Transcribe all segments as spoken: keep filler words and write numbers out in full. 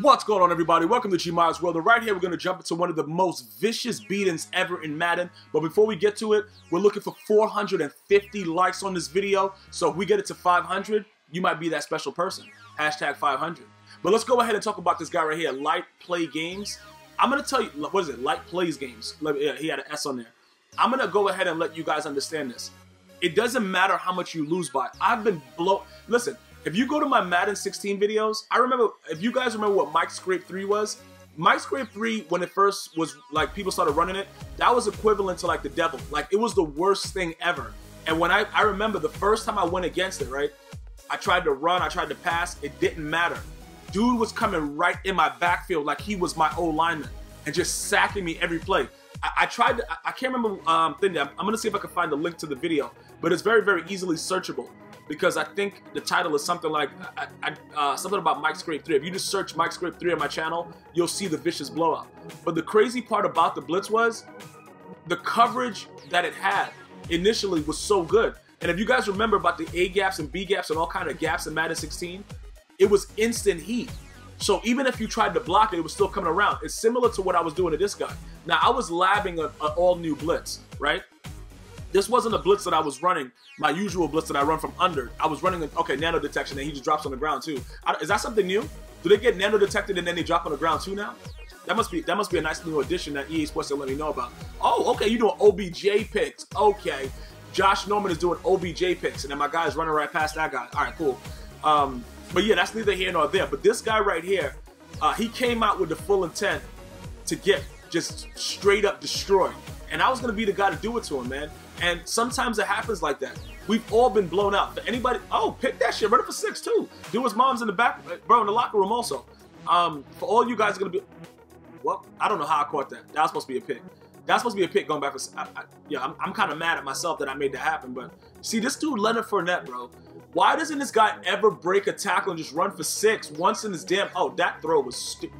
What's going on, everybody? Welcome to G-Myers World. And right here, we're going to jump into one of the most vicious beatings ever in Madden. But before we get to it, we're looking for four hundred fifty likes on this video. So if we get it to five hundred, you might be that special person. Hashtag five hundred. But let's go ahead and talk about this guy right here, Light Play Games. I'm going to tell you, what is it? Light Plays Games. He had an S on there. I'm going to go ahead and let you guys understand this. It doesn't matter how much you lose by. I've been blown. Listen. If you go to my Madden sixteen videos, I remember, if you guys remember what Mike Scrape three was, Mike Scrape three, when it first was, like, people started running it, that was equivalent to, like, the devil. Like, it was the worst thing ever. And when I, I remember the first time I went against it, right, I tried to run, I tried to pass, it didn't matter. Dude was coming right in my backfield like he was my old lineman and just sacking me every play. I, I tried to, I, I can't remember, um, thing I'm, I'm going to see if I can find the link to the video, but it's very, very easily searchable. Because I think the title is something like, I, I, uh, something about Mike Scrape three. If you just search Mike Scrape three on my channel, you'll see the vicious blowout. But the crazy part about the blitz was, the coverage that it had initially was so good. And if you guys remember about the A gaps and B gaps and all kind of gaps in Madden sixteen, it was instant heat. So even if you tried to block it, it was still coming around. It's similar to what I was doing to this guy. Now, I was labbing an all new blitz, right? This wasn't a blitz that I was running, my usual blitz that I run from under. I was running, okay, nano detection, and he just drops on the ground too. I, is that something new? Do they get nano detected and then they drop on the ground too now? That must be that must be a nice new addition that E A Sports didn't let me know about. Oh, okay, you're doing O B J picks. Okay, Josh Norman is doing O B J picks, and then my guy is running right past that guy. All right, cool. Um, but yeah, that's neither here nor there. But this guy right here, uh, he came out with the full intent to get just straight up destroyed. And I was going to be the guy to do it to him, man. And sometimes it happens like that. We've all been blown out. But anybody, oh, pick that shit. Run it for six, too. Do his mom's in the back, bro, in the locker room also. Um, for all you guys are going to be, well, I don't know how I caught that. That was supposed to be a pick. That's supposed to be a pick going back for, I, I, yeah, I'm, I'm kind of mad at myself that I made that happen. But see, this dude, Leonard Fournette, bro. Why doesn't this guy ever break a tackle and just run for six once in his damn, oh, that throw was stupid.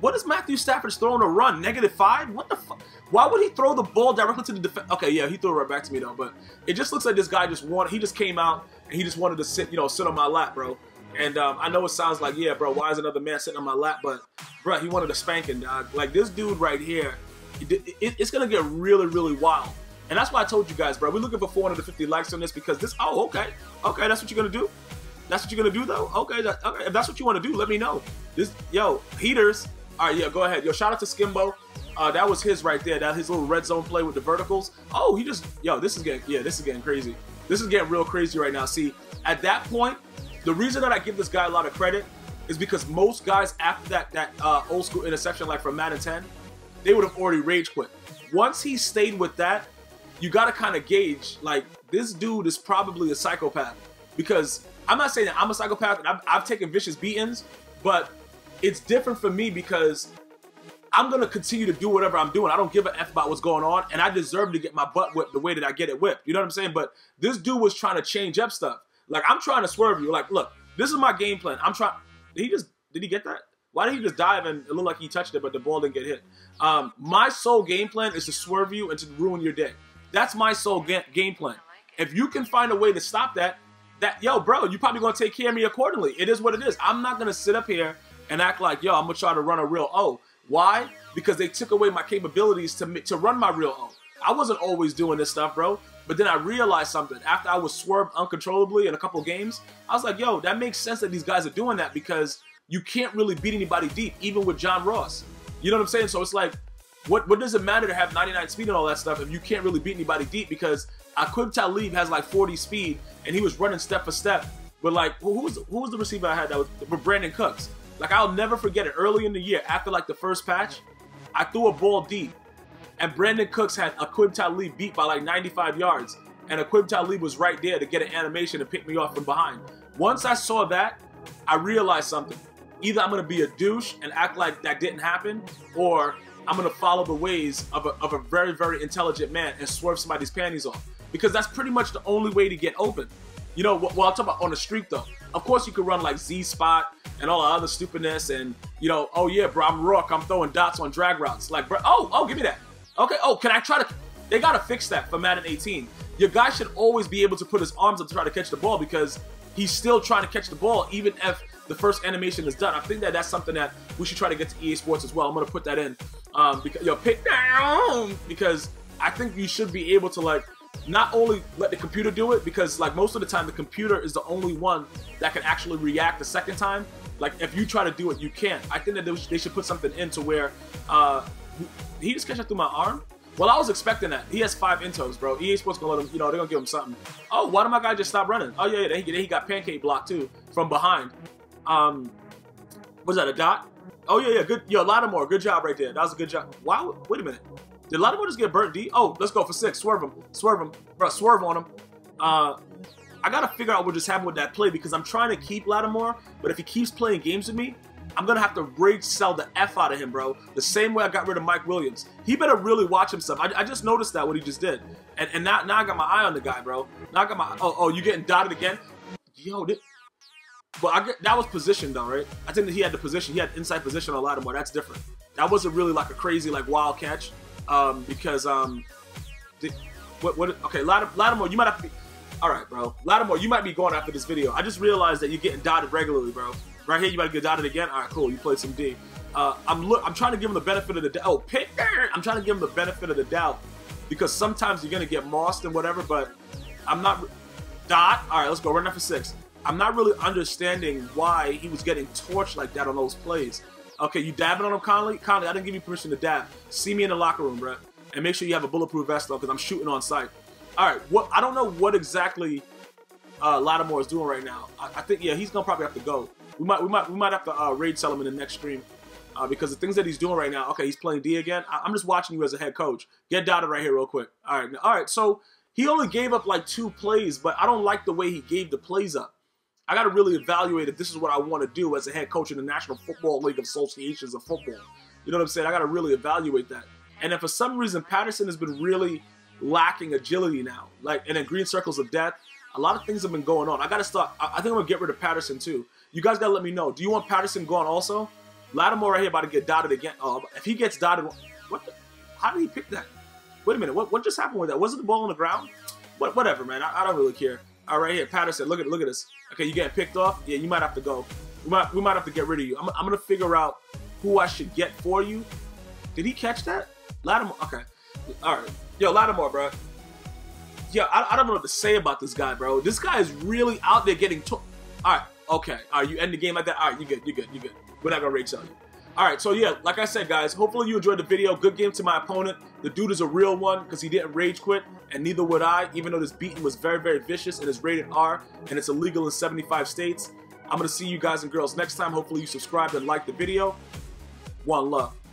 What is Matthew Stafford's throwing a run? Negative five? What the fuck? Why would he throw the ball directly to the defense? Okay, yeah, he threw it right back to me, though. But it just looks like this guy just wanted, he just came out and he just wanted to sit, you know, sit on my lap, bro. And um, I know it sounds like, yeah, bro, why is another man sitting on my lap? But, bro, he wanted a spanking, dog. Like, this dude right here, it, it, it's going to get really, really wild. And that's why I told you guys, bro, we're looking for four hundred fifty likes on this because this, oh, okay. Okay, that's what you're going to do? That's what you're going to do, though? Okay, that, okay, if that's what you want to do, let me know. This, yo, heaters. All right, yeah, go ahead. Yo, shout out to Skimbo. Uh, that was his right there. That his little red zone play with the verticals. Oh, he just, yo, this is getting, yeah, this is getting crazy. This is getting real crazy right now. See, at that point, the reason that I give this guy a lot of credit is because most guys after that that uh, old school interception, like from Madden ten, they would have already rage quit. Once he stayed with that, you got to kind of gauge, like, this dude is probably a psychopath. Because I'm not saying that I'm a psychopath, and I've, I've taken vicious beatings, but it's different for me because I'm going to continue to do whatever I'm doing. I don't give a F about what's going on, and I deserve to get my butt whipped the way that I get it whipped. You know what I'm saying? But this dude was trying to change up stuff. Like, I'm trying to swerve you. Like, look, this is my game plan. I'm trying. Did he just, did he get that? Why did he just dive and it looked like he touched it, but the ball didn't get hit? Um, my sole game plan is to swerve you and to ruin your day. That's my sole ga game plan. If you can find a way to stop that, that, yo, bro, you're probably going to take care of me accordingly. It is what it is. I'm not going to sit up here and act like, yo, I'm going to try to run a real O. Why? Because they took away my capabilities to to run my real O. I wasn't always doing this stuff, bro. But then I realized something. After I was swerved uncontrollably in a couple games, I was like, yo, that makes sense that these guys are doing that because you can't really beat anybody deep, even with John Ross. You know what I'm saying? So it's like, what, what does it matter to have ninety-nine speed and all that stuff if you can't really beat anybody deep? Because Aqib Talib has like forty speed, and he was running step for step. But like, who was, who was the receiver I had that was with Brandon Cooks? Like, I'll never forget it. Early in the year, after, like, the first patch, I threw a ball deep. And Brandon Cooks had Aqib Talib beat by, like, ninety-five yards. And Aqib Talib was right there to get an animation and pick me off from behind. Once I saw that, I realized something. Either I'm going to be a douche and act like that didn't happen, or I'm going to follow the ways of a, of a very, very intelligent man and swerve somebody's panties off. Because that's pretty much the only way to get open. You know, well, I'll talk about on the streak, though. Of course, you could run, like, Z-Spot and all the other stupidness and, you know, oh, yeah, bro, I'm rock. I'm throwing dots on drag routes. Like, bro, oh, oh, give me that. Okay, oh, can I try to, they got to fix that for Madden eighteen. Your guy should always be able to put his arms up to try to catch the ball because he's still trying to catch the ball even if the first animation is done. I think that that's something that we should try to get to E A Sports as well. I'm gonna put that in, um, because yo, pick down, because I think you should be able to like not only let the computer do it, because like most of the time the computer is the only one that can actually react the second time. Like if you try to do it, you can't. I think that they should put something in to where uh, he just catch it through my arm. Well, I was expecting that. He has five intos, bro. E A Sports gonna let him, you know, they're gonna give him something. Oh, why did my guy just stop running? Oh, yeah, yeah, then he, then he got pancake blocked, too, from behind. Um, was that a dot? Oh, yeah, yeah, good. Yo, Lattimore, good job right there. That was a good job. Wow, wait a minute. Did Lattimore just get burnt D? Oh, let's go for six. Swerve him. Swerve him. Bro, swerve on him. Uh, I gotta figure out what just happened with that play, because I'm trying to keep Lattimore, but if he keeps playing games with me, I'm gonna have to rage sell the F out of him, bro. The same way I got rid of Mike Williams. He better really watch himself. I, I just noticed that, what he just did. And, and now, now I got my eye on the guy, bro. Now I got my... Oh, oh, you getting dotted again? Yo, this, but I get, that was position, though, right? I think that he had the position. He had inside position on Lattimore. That's different. That wasn't really like a crazy, like, wild catch. Um, because, um... The, what, what... Okay, Lattimore, you might have to be... Alright, bro. Lattimore, you might be going after this video. I just realized that you're getting dotted regularly, bro. Right here, you about to get dotted again. All right, cool. You played some D. Uh, I'm look. I'm trying to give him the benefit of the doubt. Oh, pick. I'm trying to give him the benefit of the doubt, because sometimes you're gonna get mossed and whatever. But I'm not dot. All right, let's go. Run that for six. I'm not really understanding why he was getting torched like that on those plays. Okay, you dabbing on him, Conley? Conley, I didn't give you permission to dab. See me in the locker room, bro. And make sure you have a bulletproof vest on, because I'm shooting on sight. All right. What? I don't know what exactly uh, Lattimore is doing right now. I, I think yeah, he's gonna probably have to go. We might, we might, we might have to uh, raid sell him in the next stream, uh, because the things that he's doing right now. Okay, he's playing D again. I I'm just watching you as a head coach. Get dotted right here, real quick. All right, now, all right. So he only gave up like two plays, but I don't like the way he gave the plays up. I got to really evaluate if this is what I want to do as a head coach in the National Football League Associations of Football. You know what I'm saying? I got to really evaluate that. And then for some reason, Patterson has been really lacking agility now. Like, and then green circles of death. A lot of things have been going on. I got to start. I, I think I'm gonna get rid of Patterson too. You guys gotta let me know. Do you want Patterson gone also? Lattimore right here about to get dotted again. Oh, if he gets dotted, what the, how did he pick that? Wait a minute, what, what just happened with that? Was it the ball on the ground? What, whatever, man, I, I don't really care. All right, here, Patterson, look at look at this. Okay, you getting picked off? Yeah, you might have to go. We might, we might have to get rid of you. I'm, I'm gonna figure out who I should get for you. Did he catch that? Lattimore, okay. All right, yo, Lattimore, bro. Yo, I, I don't know what to say about this guy, bro. This guy is really out there getting, all right. Okay, all right, you end the game like that? All right, you're good, you're good, you're good. We're not gonna rage sell you. All right, so yeah, like I said, guys, hopefully you enjoyed the video. Good game to my opponent. The dude is a real one, because he didn't rage quit, and neither would I, even though this beating was very, very vicious and it's rated R, and it's illegal in seventy-five states. I'm gonna see you guys and girls next time. Hopefully you subscribed and liked the video. One love.